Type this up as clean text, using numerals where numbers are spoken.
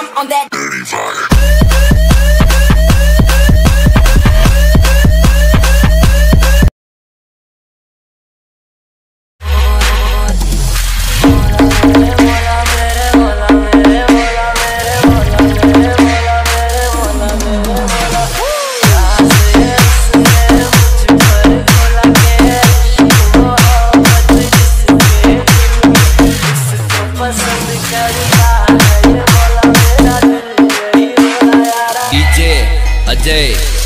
jump on that dirty fire. Day.